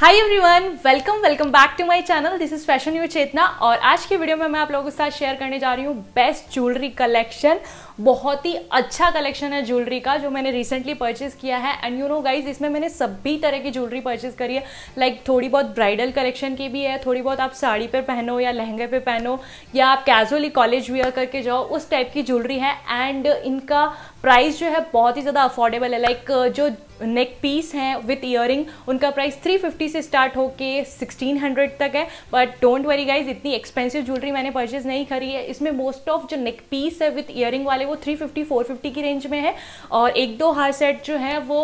Hi everyone, welcome back to my channel. This is fashion view Chetna और आज की video में मैं आप लोगों के साथ शेयर करने जा रही हूँ बेस्ट ज्वेलरी कलेक्शन। बहुत ही अच्छा कलेक्शन है ज्वेलरी का जो मैंने रिसेंटली परचेज किया है। एंड यू नो गाइज, इसमें मैंने सभी तरह की ज्वेलरी परचेज करी है। लाइक थोड़ी बहुत ब्राइडल कलेक्शन की भी है, थोड़ी बहुत आप साड़ी पे पहनो या लहंगे पे पहनो या आप कैजुअली कॉलेज वेयर करके जाओ, उस टाइप की ज्वेलरी है। एंड इनका प्राइस जो है बहुत ही ज़्यादा अफोर्डेबल है। लाइक जो नेक पीस हैं विथ ईयरिंग, उनका प्राइस 350 से स्टार्ट होके 1600 तक है। बट डोंट वरी गाइज, इतनी एक्सपेंसिव ज्वेलरी मैंने परचेज नहीं करी है। इसमें मोस्ट ऑफ जो नेक पीस है विथ ईयरिंग वाले वो 350 450 की रेंज में है और एक दो हार सेट जो है वो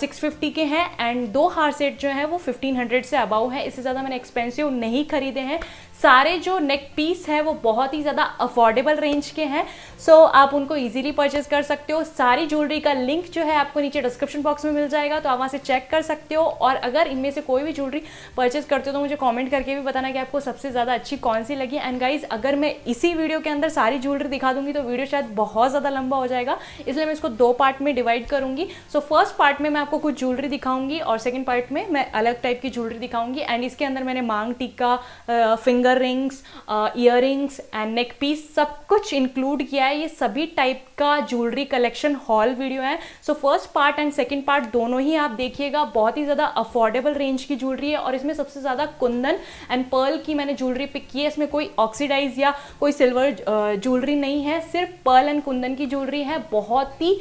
650 के हैं एंड दो हार सेट जो है वो 1500 से अबाव है। इससे ज़्यादा मैंने एक्सपेंसिव नहीं खरीदे हैं। सारे जो नेक पीस है वो बहुत ही ज़्यादा अफोर्डेबल रेंज के हैं। सो आप उनको ईजिली परचेज कर सकते हो। सारी ज्वेलरी का लिंक जो है आपको नीचे डिस्क्रिप्शन बॉक्स में मिल जाएगा, तो आप वहाँ से चेक कर सकते हो। और अगर इनमें से कोई भी ज्वेलरी परचेज करते हो तो मुझे कमेंट करके भी बताना कि आपको सबसे ज़्यादा अच्छी कौन सी लगी। एंड गाइज, अगर मैं इसी वीडियो के अंदर सारी ज्वेलरी दिखा दूँगी तो वीडियो शायद बहुत ज़्यादा लंबा हो जाएगा, इसलिए मैं इसको दो पार्ट में डिवाइड करूँगी। सो फर्स्ट पार्ट में मैं आपको कुछ ज्वेलरी दिखाऊँगी और सेकेंड पार्ट में मैं अलग टाइप की ज्वेलरी दिखाऊँगी। एंड इसके अंदर मैंने maang tikka, finger rings, earrings and neck piece सब कुछ इंक्लूड किया है। ये सभी टाइप का ज्वेलरी कलेक्शन हॉल वीडियो है। So first part and second part दोनों ही आप देखिएगा। बहुत ही ज़्यादा अफोर्डेबल रेंज की ज्वेलरी है और इसमें सबसे ज़्यादा कुंदन एंड पर्ल की मैंने ज्वेलरी पिक की है। इसमें कोई ऑक्सीडाइज या कोई सिल्वर ज्वेलरी नहीं है, सिर्फ पर्ल एंड कुंदन की ज्वेलरी है। बहुत ही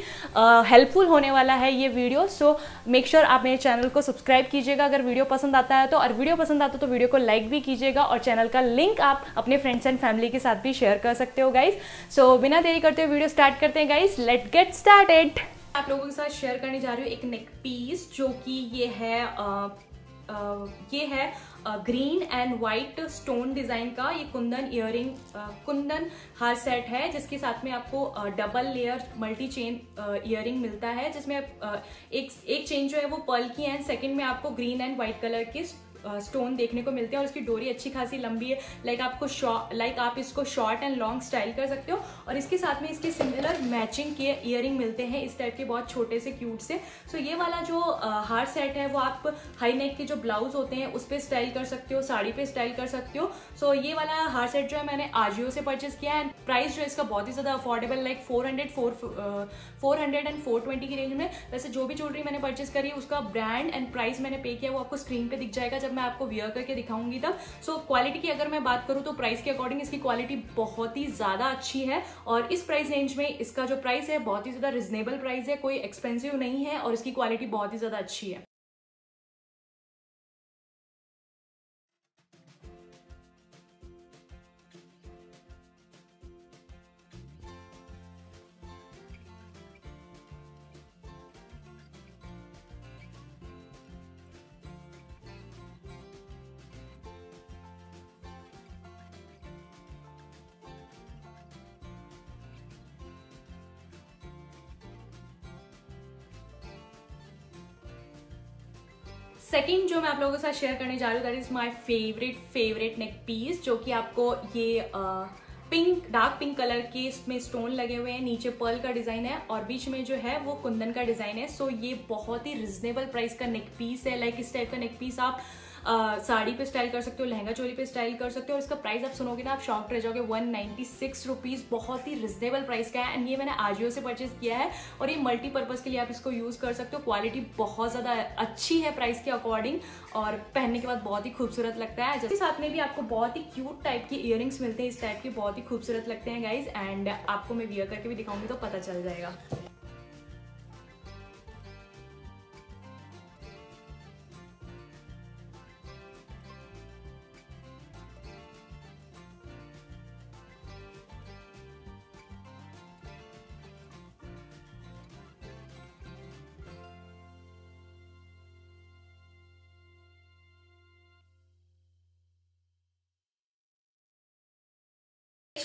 हेल्पफुल होने वाला है ये वीडियो। सो मेक श्योर आप मेरे चैनल को सब्सक्राइब कीजिएगा अगर वीडियो पसंद आता है तो, और वीडियो पसंद आता है तो वीडियो को लाइक भी कीजिएगा और चैनल का लिंक आप अपने फ्रेंड्स एंड फैमिली के साथ भी शेयर कर सकते हो गाइज। सो बिना देरी करते हुए वीडियो स्टार्ट करते हैं गाइज, लेट गेट स्टार्टेड। आप लोगों के साथ शेयर करने जा रही हूँ एक नेक पीस जो कि ये है green and white stone design का। ये कुंदन ईयरिंग कुंदन हार सेट है जिसके साथ में आपको double layer multi chain earring मिलता है, जिसमें एक चेन जो है वो पर्ल की एंड सेकेंड में आपको ग्रीन एंड वाइट कलर की स्टोन देखने को मिलते हैं और इसकी डोरी अच्छी खासी लंबी है। आप इसको शॉर्ट एंड लॉन्ग स्टाइल कर सकते हो। और इसके साथ में इसके सिमिलर मैचिंग के ईयरिंग मिलते हैं इस टाइप के, बहुत छोटे से क्यूट से। सो ये वाला जो हार सेट है वो आप हाई नेक के जो ब्लाउज होते हैं उस पर स्टाइल कर सकते हो, साड़ी पे स्टाइल कर सकते हो। सो ये वाला हार सेट जो है मैंने आजियो से परचेज किया है। प्राइस जो है इसका बहुत ही ज़्यादा अफोर्डेबल, लाइक 400 एंड 420 की रेंज में। वैसे जो भी ज्वेलरी मैंने परचेज करी उसका ब्रांड एंड प्राइस मैंने पे किया वो आपको स्क्रीन पर दिख जाएगा मैं आपको वियर करके दिखाऊंगी तब। सो क्वालिटी की अगर मैं बात करूं तो प्राइस के अकॉर्डिंग इसकी क्वालिटी बहुत ही ज़्यादा अच्छी है और इस प्राइस रेंज में इसका जो प्राइस है बहुत ही ज़्यादा रिजनेबल प्राइस है, कोई एक्सपेंसिव नहीं है और इसकी क्वालिटी बहुत ही ज़्यादा अच्छी है। सेकेंड जो मैं आप लोगों के साथ शेयर करने जा रही हूँ that is my favourite neck piece, जो कि आपको ये डार्क पिंक कलर के इसमें स्टोन लगे हुए हैं, नीचे पर्ल का डिज़ाइन है और बीच में जो है वो कुंदन का डिज़ाइन है। सो ये बहुत ही रिजनेबल प्राइस का नेक पीस है। लाइक इस टाइप का नेक पीस आप साड़ी पे स्टाइल कर सकते हो, लहंगा चोली पे स्टाइल कर सकते हो और इसका प्राइस आप सुनोगे ना आप शॉक रह जाओगे। 196 रुपीज़ बहुत ही रिजनेबल प्राइस का है। एंड ये मैंने आजियो से परचेज किया है और ये मल्टीपर्पज़ के लिए आप इसको यूज़ कर सकते हो। क्वालिटी बहुत ज़्यादा अच्छी है प्राइस के अकॉर्डिंग और पहनने के बाद बहुत ही खूबसूरत लगता है। जिसके साथ में भी आपको बहुत ही क्यूट टाइप के ईयरिंग्स मिलते हैं इस टाइप के, बहुत ही खूबसूरत लगते हैं गाइज। एंड आपको मैं वियर करके भी दिखाऊंगी तो पता चल जाएगा।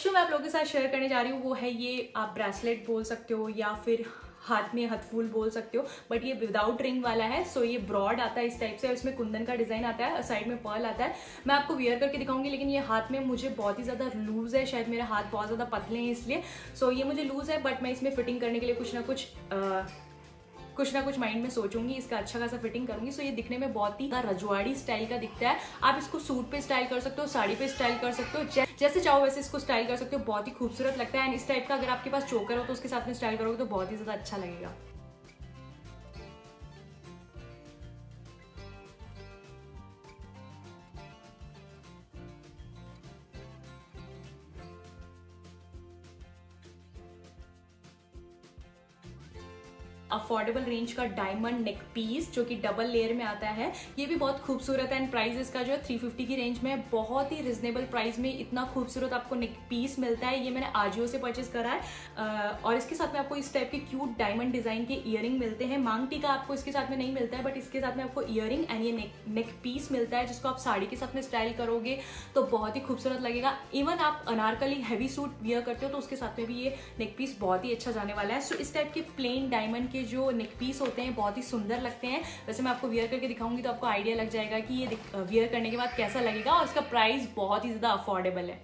जो मैं आप लोगों के साथ शेयर करने जा रही हूँ वो है, ये आप ब्रेसलेट बोल सकते हो या फिर हाथ में हथफूल बोल सकते हो, बट ये विदाउट रिंग वाला है। सो ये ब्रॉड आता है इस टाइप से और इसमें कुंदन का डिज़ाइन आता है और साइड में पर्ल आता है। मैं आपको वियर करके दिखाऊंगी, लेकिन ये हाथ में मुझे बहुत ही ज़्यादा लूज़ है, शायद मेरे हाथ बहुत ज़्यादा पतले हैं इसलिए। सो ये मुझे लूज़ है बट मैं इसमें फिटिंग करने के लिए कुछ ना कुछ कुछ ना कुछ माइंड में सोचूंगी, इसका अच्छा खासा फिटिंग करूंगी। सो ये दिखने में बहुत ही रजवाड़ी स्टाइल का दिखता है। आप इसको सूट पे स्टाइल कर सकते हो, साड़ी पे स्टाइल कर सकते हो, जैसे चाहो वैसे इसको स्टाइल कर सकते हो। बहुत ही खूबसूरत लगता है। एंड इस टाइप का अगर आपके पास चोकर हो तो उसके साथ में स्टाइल करोगे तो बहुत ही ज्यादा अच्छा लगेगा। अफोर्डेबल रेंज का डायमंड नेक पीस जो कि डबल लेयर में आता है, ये भी बहुत खूबसूरत है। एंड प्राइस इसका जो है 350 की रेंज में है। बहुत ही रिजनेबल प्राइस में इतना खूबसूरत आपको नेक पीस मिलता है। ये मैंने आजियो से परचेस करा है। और इसके साथ में आपको इस टाइप के क्यूट डायमंड डिजाइन के इयररिंग मिलते हैं। मांग टीका आपको इसके साथ में नहीं मिलता है, बट इसके साथ में आपको इयररिंग एंड ये नेक पीस मिलता है, जिसको आप साड़ी के साथ में स्टाइल करोगे तो बहुत ही खूबसूरत लगेगा। इवन आप अनारकली हैवी सूट वियर करते हो तो उसके साथ में भी ये नेक पीस बहुत ही अच्छा जाने वाला है। सो इस टाइप के प्लेन डायमंड के जो नेक पीस होते हैं बहुत ही सुंदर लगते हैं। वैसे मैं आपको वियर करके दिखाऊंगी तो आपको आइडिया लग जाएगा कि ये वियर करने के बाद कैसा लगेगा। और इसका प्राइस बहुत ही ज्यादा अफोर्डेबल है।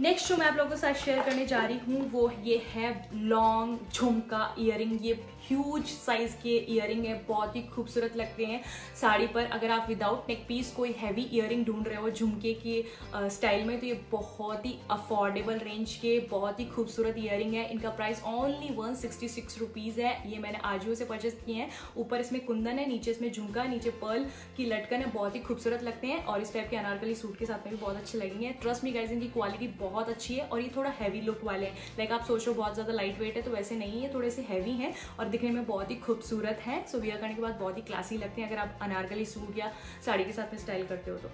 नेक्स्ट जो मैं आप लोगों के साथ शेयर करने जा रही हूँ वो ये है लॉन्ग झुमका इयररिंग। ये ह्यूज साइज के इयररिंग है, बहुत ही खूबसूरत लगते हैं साड़ी पर। अगर आप विदाउट नेक पीस कोई हैवी इयररिंग ढूंढ रहे हो झुमके के स्टाइल में तो ये बहुत ही अफोर्डेबल रेंज के बहुत ही खूबसूरत इयररिंग है। इनका प्राइस ओनली 166 रुपीज़ है। ये मैंने आजियो से परचेस किए हैं। ऊपर इसमें कुंदन है, नीचे इसमें झुमका, नीचे पर्ल की लटकन है। बहुत ही खूबसूरत लगते हैं और इस टाइप के अनारकली सूट के साथ में भी बहुत अच्छे लगेंगे। ट्रस्ट मी गाइस, इनकी क्वालिटी बहुत अच्छी है और ये थोड़ा हैवी लुक वाले हैं। लाइक आप सोचो बहुत ज़्यादा लाइट वेट है तो वैसे नहीं है, थोड़े से हैवी हैं और दिखने में बहुत ही खूबसूरत है। सो वियर करने के बाद बहुत ही क्लासी लगते हैं अगर आप अनारकली सूट या साड़ी के साथ में स्टाइल करते हो तो।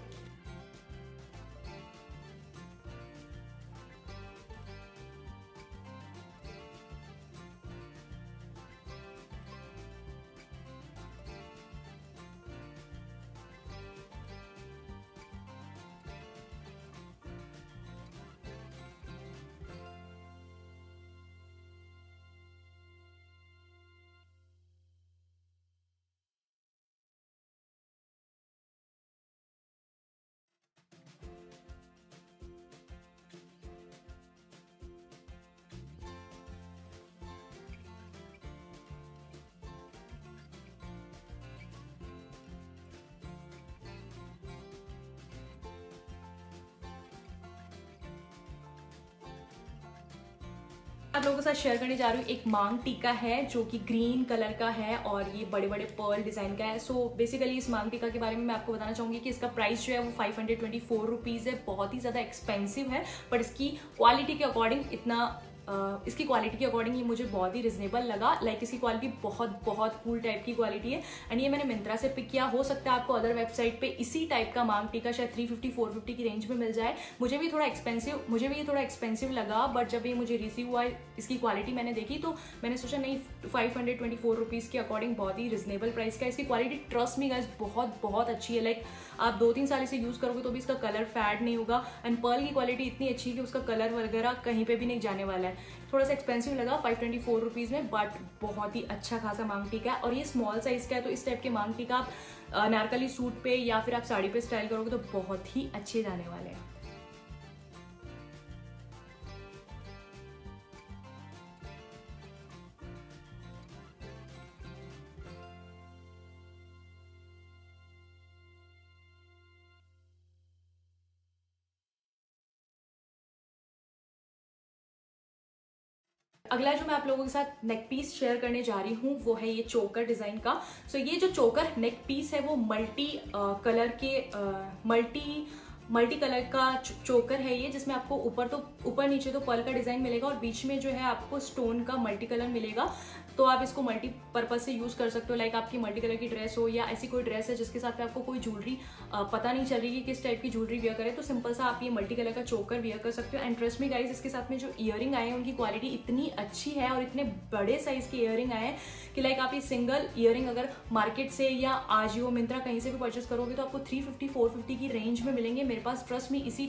आप लोगों के साथ शेयर करने जा रही हूँ एक मांग टीका है जो कि ग्रीन कलर का है और ये बड़े बड़े पर्ल डिजाइन का है। सो बेसिकली इस मांग टीका के बारे में मैं आपको बताना चाहूँगी कि इसका प्राइस जो है वो 524 रुपीज़ है। बहुत ही ज़्यादा एक्सपेंसिव है, बट इसकी क्वालिटी के अकॉर्डिंग ये मुझे बहुत ही रिजनेबल लगा। लाइक इसकी क्वालिटी बहुत कूल टाइप की क्वालिटी है। एंड ये मैंने मिंत्रा से पिक किया। हो सकता है आपको अदर वेबसाइट पे इसी टाइप का मांग टीका शायद 350-450 की रेंज में मिल जाए। मुझे भी ये थोड़ा एक्सपेंसिव लगा, बट जब ये मुझे रिसीव हुआ इसकी क्वालिटी मैंने देखी तो मैंने सोचा नहीं, 524 रुपीज़ के अकॉर्डिंग बहुत ही रिजनेबल प्राइस का। इसकी क्वालिटी ट्रस्ट मी गाइस बहुत अच्छी है। लाइक आप 2-3 साल इसे यूज़ करोगे तो भी इसका कलर फेड नहीं होगा। एंड पर्ल की क्वालिटी इतनी अच्छी है कि उसका कलर वगैरह कहीं पर भी नहीं जाने वाला है। थोड़ा सा एक्सपेंसिव लगा 524 रुपीज़ में, बट बहुत ही अच्छा खासा मांग टीका है। और ये स्मॉल साइज का है तो इस टाइप के मांग टीका आप अनारकली सूट पे या फिर आप साड़ी पे स्टाइल करोगे तो बहुत ही अच्छे जाने वाले हैं। अगला जो मैं आप लोगों के साथ नेक पीस शेयर करने जा रही हूँ वो है ये चोकर डिज़ाइन का। सो ये जो चोकर नेक पीस है वो मल्टी कलर का चोकर है ये, जिसमें आपको ऊपर नीचे तो पर्ल का डिज़ाइन मिलेगा और बीच में जो है आपको स्टोन का मल्टी कलर मिलेगा। तो आप इसको मल्टी पर्पज से यूज कर सकते हो। लाइक आपकी मल्टी कलर की ड्रेस हो या ऐसी कोई ड्रेस है जिसके साथ आपको कोई ज्वेलरी पता नहीं चल रही कि किस टाइप की ज्वेलरी वेयर करें, तो सिंपल सा आप ये मल्टी कलर का चोकर वेयर कर सकते हो। एंड ट्रस्ट मी गाइस, इसके साथ में जो ईयरिंग आए हैं उनकी क्वालिटी इतनी अच्छी है और इतने बड़े साइज के ईयरिंग आए हैं कि लाइक आप ये सिंगल ईयरिंग अगर मार्केट से या आजियो मिंत्रा कहीं से भी परचेस करोगे तो आपको 350-450 की रेंज में मिलेंगे। मेरे पास ट्रस्ट मी इसी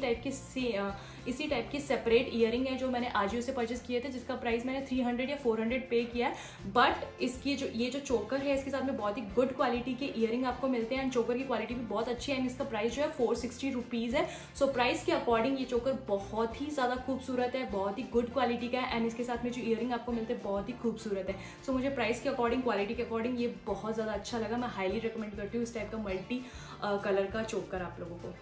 टाइप के सेपरेट ईयरिंग है जो मैंने आजियो से परचेस किए थे, जिसका प्राइस मैंने 300 या 400 पे किया है। बट इसकी जो ये जो चोकर है इसके साथ में बहुत ही गुड क्वालिटी के ईयरिंग आपको मिलते हैं एंड चोकर की क्वालिटी भी बहुत अच्छी है। एंड इसका प्राइस जो है 460 रुपीज़ है। सो प्राइस के अकॉर्डिंग ये चोकर बहुत ही ज़्यादा खूबसूरत है, बहुत ही गुड क्वालिटी का है एंड इसके साथ में जो ईयरिंग आपको मिलते हैं बहुत ही खूबसूरत है। सो मुझे प्राइस के अकॉर्डिंग, क्वालिटी के अकॉर्डिंग ये बहुत ज़्यादा अच्छा लगा। मैं हाईली रिकमेंड करती हूँ इस टाइप का मल्टी कलर का चोकर आप लोगों को।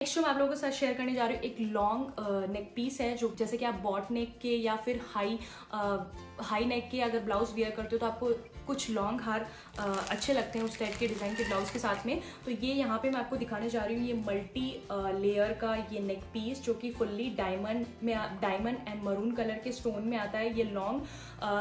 नेक्स्ट जो मैं आप लोगों के साथ शेयर करने जा रही हूँ एक लॉन्ग नेक पीस है, जो जैसे कि आप बॉट नेक के या फिर हाई नेक के अगर ब्लाउज वेयर करते हो तो आपको कुछ लॉन्ग हार अच्छे लगते हैं उस टाइप के डिज़ाइन के ब्लाउज के साथ में। तो ये यहाँ पे मैं आपको दिखाने जा रही हूँ ये मल्टी लेयर का ये नेक पीस जो कि fully diamond and maroon colour के स्टोन में आता है। ये लॉन्ग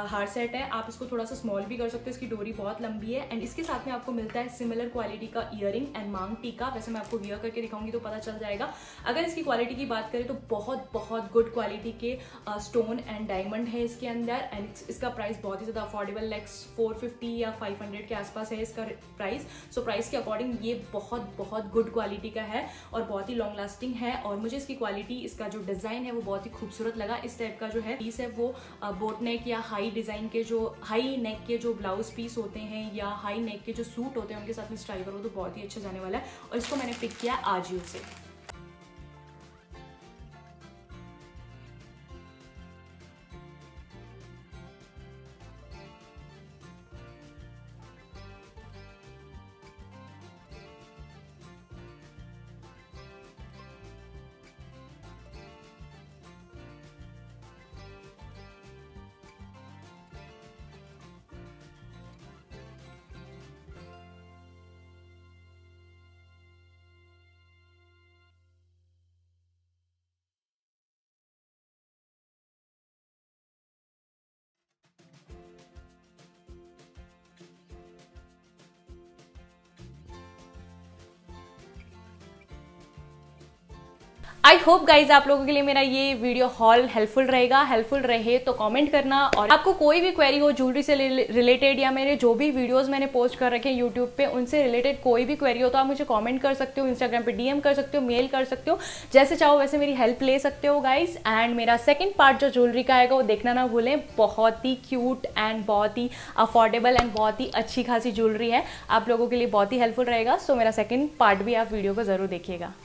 हार सेट है, आप इसको थोड़ा सा स्मॉल भी कर सकते हो, इसकी डोरी बहुत लंबी है। एंड इसके साथ में आपको मिलता है सिमिलर क्वालिटी का ईयरिंग एंड मांग टीका। वैसे मैं आपको वेयर करके दिखाऊंगी तो पता चल जाएगा। अगर इसकी क्वालिटी की बात करें तो बहुत बहुत गुड क्वालिटी के स्टोन एंड डायमंड है इसके अंदर एंड इसका प्राइस बहुत ही ज़्यादा अफोर्डेबल, लाइक 450 या 500 के आसपास है इसका प्राइस। सो प्राइस के अकॉर्डिंग ये बहुत बहुत गुड क्वालिटी का है और बहुत ही लॉन्ग लास्टिंग है। और मुझे इसकी क्वालिटी, इसका जो डिज़ाइन है वो बहुत ही खूबसूरत लगा। इस टाइप का जो है पीस है वो बोट नेक या हाई नेक के जो ब्लाउज पीस होते हैं या हाई नेक के जो सूट होते हैं उनके साथ में स्टाइल करो तो बहुत ही अच्छा जाने वाला है। और इसको मैंने पिक किया आजियो से। आई होप गाइज आप लोगों के लिए मेरा ये वीडियो हॉल हेल्पफुल रहे तो कमेंट करना। और आपको कोई भी क्वेरी हो ज्वेलरी से रिलेटेड या मेरे जो भी वीडियोस मैंने पोस्ट कर रखे हैं यूट्यूब पे उनसे रिलेटेड कोई भी क्वेरी हो तो आप मुझे कमेंट कर सकते हो, इंस्टाग्राम पे डीएम कर सकते हो, मेल कर सकते हो, जैसे चाहो वैसे मेरी हेल्प ले सकते हो गाइज। एंड मेरा सेकेंड पार्ट जो ज्वेलरी का आएगा वो देखना ना भूलें। बहुत ही क्यूट एंड बहुत ही अफोर्डेबल एंड बहुत ही अच्छी खासी ज्वेलरी है, आप लोगों के लिए बहुत ही हेल्पफुल रहेगा। सो मेरा सेकेंड पार्ट भी आप वीडियो को ज़रूर देखिएगा।